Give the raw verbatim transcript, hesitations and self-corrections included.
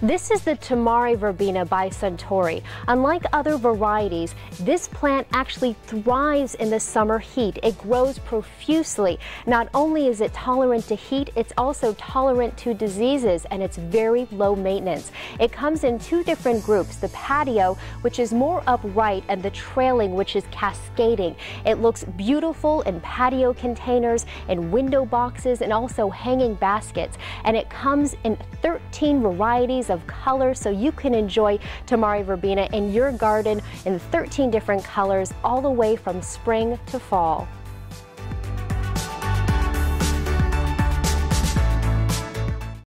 This is the Temari Verbena by Suntory. Unlike other varieties, this plant actually thrives in the summer heat. It grows profusely. Not only is it tolerant to heat, it's also tolerant to diseases, and it's very low maintenance. It comes in two different groups, the patio, which is more upright, and the trailing, which is cascading. It looks beautiful in patio containers, in window boxes, and also hanging baskets. And it comes in thirteen varieties of color, so you can enjoy Temari Verbena in your garden in thirteen different colors all the way from spring to fall.